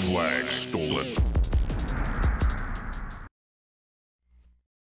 flag stolen.